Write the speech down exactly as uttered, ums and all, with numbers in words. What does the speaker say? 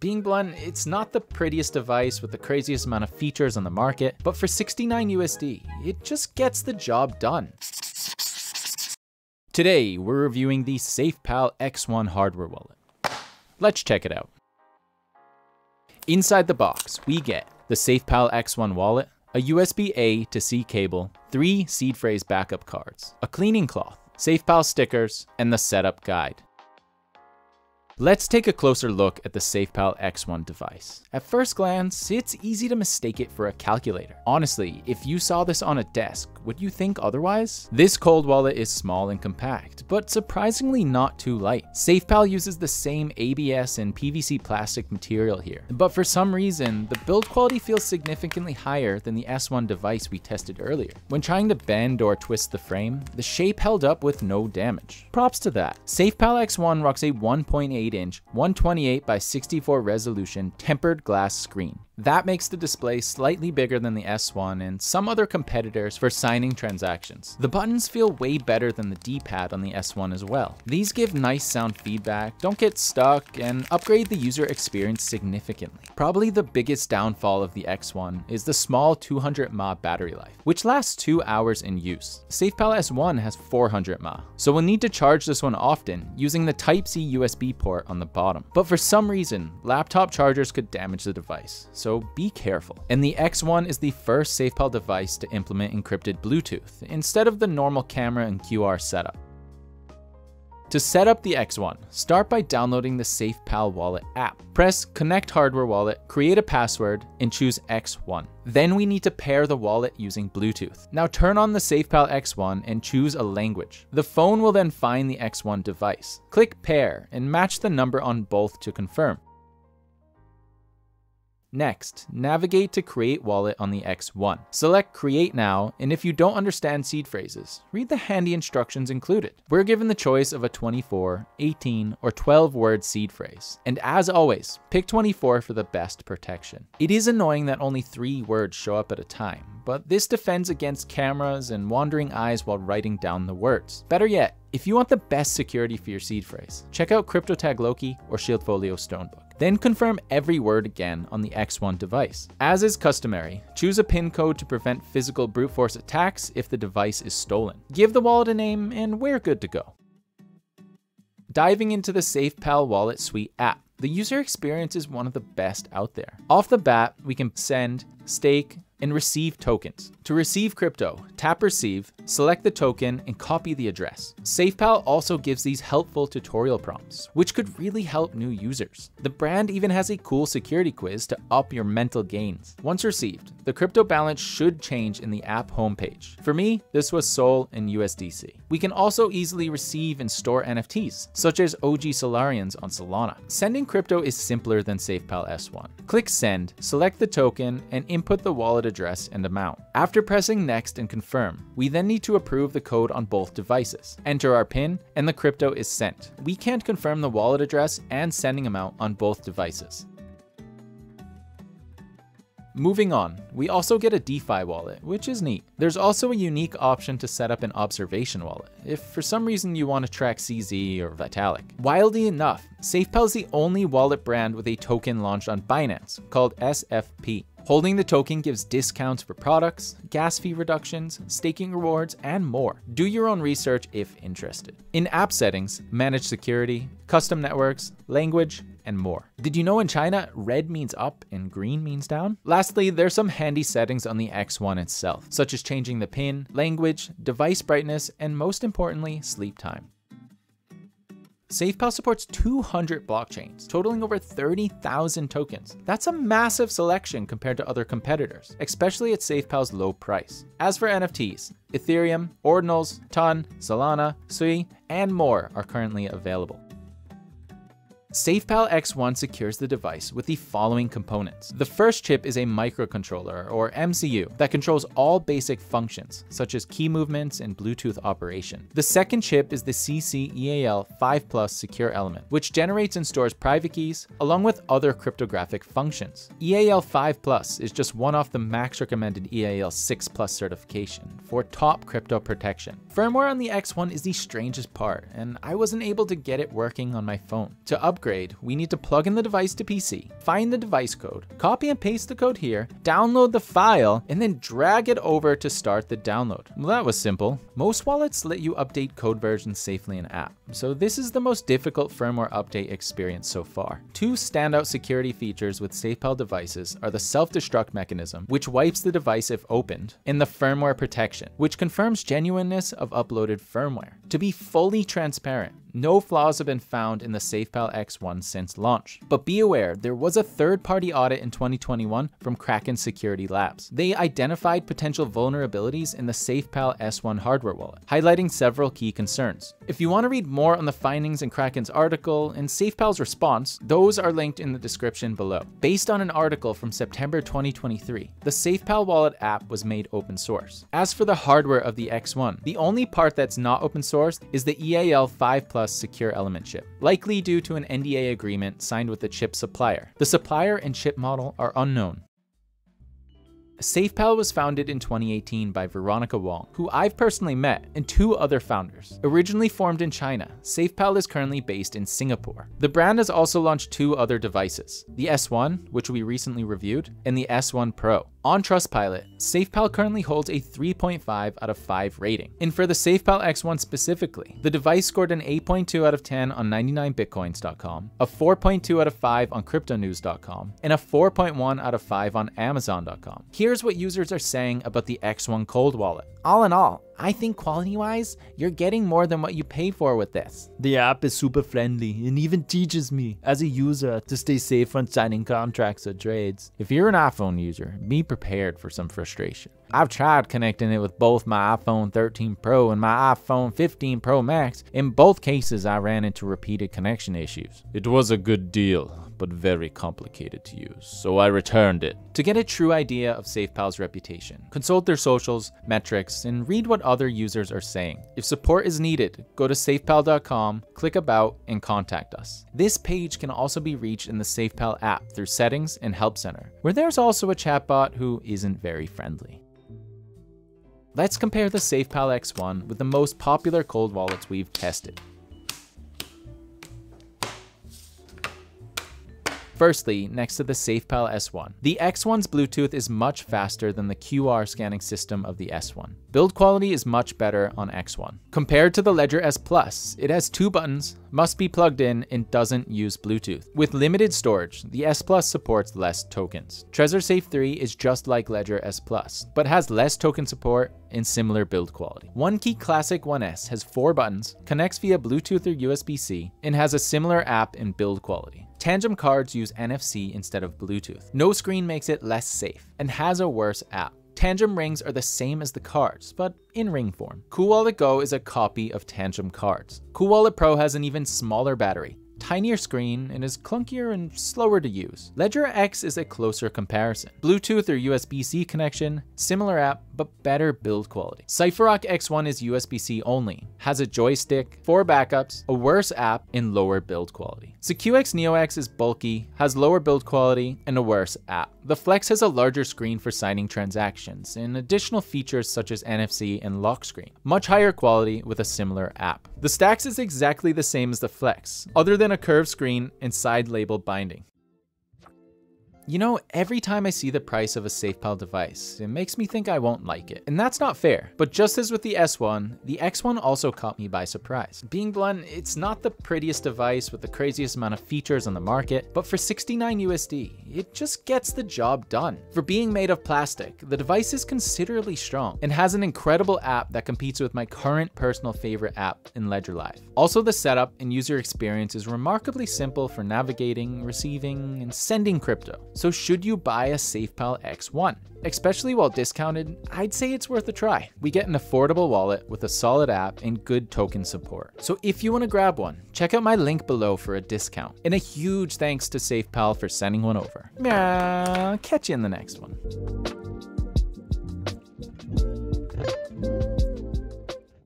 Being blunt, it's not the prettiest device with the craziest amount of features on the market, but for sixty-nine U S D, it just gets the job done. Today, we're reviewing the SafePal X one hardware wallet. Let's check it out. Inside the box, we get the SafePal X one wallet, a U S B A to C cable, three seed phrase backup cards, a cleaning cloth, SafePal stickers, and the setup guide. Let's take a closer look at the SafePal X one device. At first glance, it's easy to mistake it for a calculator. Honestly, if you saw this on a desk, would you think otherwise? This cold wallet is small and compact, but surprisingly not too light. SafePal uses the same A B S and P V C plastic material here, but for some reason, the build quality feels significantly higher than the S one device we tested earlier. When trying to bend or twist the frame, the shape held up with no damage. Props to that. SafePal X one rocks a one point eight inch one twenty-eight by sixty-four resolution tempered glass screen. That makes the display slightly bigger than the S one and some other competitors for signing transactions. The buttons feel way better than the D-pad on the S one as well. These give nice sound feedback, don't get stuck, and upgrade the user experience significantly. Probably the biggest downfall of the X one is the small two hundred milliamp hour battery life, which lasts two hours in use. SafePal S one has four hundred milliamp hour, so we'll need to charge this one often using the Type-C U S B port on the bottom. But for some reason, laptop chargers could damage the device, so So be careful. And the X one is the first SafePal device to implement encrypted Bluetooth instead of the normal camera and Q R setup. To set up the X one, start by downloading the SafePal Wallet app. Press Connect Hardware Wallet, create a password, and choose X one. Then we need to pair the wallet using Bluetooth. Now turn on the SafePal X one and choose a language. The phone will then find the X one device. Click Pair and match the number on both to confirm. Next, navigate to Create Wallet on the X one. Select Create Now, and if you don't understand seed phrases, read the handy instructions included. We're given the choice of a twenty-four, eighteen, or twelve word seed phrase. And as always, pick twenty-four for the best protection. It is annoying that only three words show up at a time, but this defends against cameras and wandering eyes while writing down the words. Better yet, if you want the best security for your seed phrase, check out CryptoTag Loki or Shieldfolio Stonebook. Then confirm every word again on the X one device. As is customary, choose a PIN code to prevent physical brute force attacks if the device is stolen. Give the wallet a name and we're good to go. Diving into the SafePal Wallet Suite app, the user experience is one of the best out there. Off the bat, we can send, stake, and receive tokens. To receive crypto, tap Receive, select the token, and copy the address. SafePal also gives these helpful tutorial prompts, which could really help new users. The brand even has a cool security quiz to up your mental gains. Once received, the crypto balance should change in the app homepage. For me, this was S O L and U S D C. We can also easily receive and store N F Ts, such as O G Solarians on Solana. Sending crypto is simpler than SafePal S one. Click Send, select the token, and input the wallet address and amount. After pressing Next and Confirm, we then need to approve the code on both devices. Enter our PIN and the crypto is sent. We can't confirm the wallet address and sending amount on both devices. Moving on, we also get a DeFi wallet, which is neat. There's also a unique option to set up an observation wallet, if for some reason you want to track C Z or Vitalik. Wildly enough, SafePal is the only wallet brand with a token launched on Binance, called S F P. Holding the token gives discounts for products, gas fee reductions, staking rewards, and more. Do your own research if interested. In app settings, manage security, custom networks, language, and more. Did you know in China, red means up and green means down? Lastly, there's some handy settings on the X one itself, such as changing the PIN, language, device brightness, and most importantly, sleep time. SafePal supports two hundred blockchains, totaling over thirty thousand tokens. That's a massive selection compared to other competitors, especially at SafePal's low price. As for N F Ts, Ethereum, Ordinals, Ton, Solana, Sui, and more are currently available. SafePal X one secures the device with the following components. The first chip is a microcontroller, or M C U, that controls all basic functions, such as key movements and Bluetooth operation. The second chip is the C C E A L five plus secure element, which generates and stores private keys, along with other cryptographic functions. E A L five plus is just one off the max recommended E A L six plus certification for top crypto protection. Firmware on the X one is the strangest part, and I wasn't able to get it working on my phone. To upgrade upgrade, we need to plug in the device to P C, find the device code, copy and paste the code here, download the file, and then drag it over to start the download. Well, that was simple. Most wallets let you update code versions safely in app, so this is the most difficult firmware update experience so far. Two standout security features with SafePal devices are the self-destruct mechanism, which wipes the device if opened, and the firmware protection, which confirms genuineness of uploaded firmware. To be fully transparent, no flaws have been found in the SafePal X one since launch. But be aware, there was a third-party audit in twenty twenty-one from Kraken Security Labs. They identified potential vulnerabilities in the SafePal S one hardware wallet, highlighting several key concerns. If you want to read more on the findings in Kraken's article and SafePal's response, those are linked in the description below. Based on an article from September twenty twenty-three, the SafePal wallet app was made open source. As for the hardware of the X one, the only part that's not open source is the E A L five plus secure element chip, likely due to an N D A agreement signed with the chip supplier. The supplier and chip model are unknown. SafePal was founded in twenty eighteen by Veronica Wong, who I've personally met, and two other founders. Originally formed in China, SafePal is currently based in Singapore. The brand has also launched two other devices, the S one, which we recently reviewed, and the S one Pro. On Trustpilot, SafePal currently holds a three point five out of five rating. And for the SafePal X one specifically, the device scored an eight point two out of ten on ninety-nine bitcoins dot com, a four point two out of five on crypto news dot com, and a four point one out of five on amazon dot com. Here's what users are saying about the X one cold wallet. All in all, I think quality-wise, you're getting more than what you pay for with this. The app is super friendly and even teaches me, as a user, to stay safe when signing contracts or trades. If you're an iPhone user, be prepared for some frustration. I've tried connecting it with both my iPhone thirteen Pro and my iPhone fifteen Pro Max. In both cases, I ran into repeated connection issues. It was a good deal, but very complicated to use, so I returned it. To get a true idea of SafePal's reputation, consult their socials, metrics, and read what other users are saying. If support is needed, go to safepal dot com, click about, and contact us. This page can also be reached in the SafePal app through settings and help center, where there's also a chatbot who isn't very friendly. Let's compare the SafePal X one with the most popular cold wallets we've tested. Firstly, next to the SafePal S one. The X one's Bluetooth is much faster than the Q R scanning system of the S one. Build quality is much better on X one. Compared to the Ledger S plus, it has two buttons, must be plugged in, and doesn't use Bluetooth. With limited storage, the S plus supports less tokens. Trezor Safe three is just like Ledger S plus, but has less token support and similar build quality. OneKey Classic one S has four buttons, connects via Bluetooth or U S B C, and has a similar app and build quality. Tangem cards use N F C instead of Bluetooth. No screen makes it less safe and has a worse app. Tangem rings are the same as the cards, but in ring form. CoolWallet Go is a copy of Tangem cards. CoolWallet Pro has an even smaller battery, tinier screen, and is clunkier and slower to use. Ledger X is a closer comparison. Bluetooth or U S B C connection, similar app, but better build quality. CypherRock X one is U S B C only, has a joystick, four backups, a worse app, and lower build quality. SecureX Neo X is bulky, has lower build quality, and a worse app. The Flex has a larger screen for signing transactions, and additional features such as N F C and lock screen. Much higher quality with a similar app. The Stacks is exactly the same as the Flex, other than a curved screen and side label binding. You know, every time I see the price of a SafePal device, it makes me think I won't like it. And that's not fair. But just as with the S one, the X one also caught me by surprise. Being blunt, it's not the prettiest device with the craziest amount of features on the market, but for sixty-nine U S D, it just gets the job done. For being made of plastic, the device is considerably strong and has an incredible app that competes with my current personal favorite app in Ledger Live. Also, the setup and user experience is remarkably simple for navigating, receiving, and sending crypto. So should you buy a SafePal X one? Especially while discounted, I'd say it's worth a try. We get an affordable wallet with a solid app and good token support. So if you want to grab one, check out my link below for a discount. And a huge thanks to SafePal for sending one over. Catch you in the next one.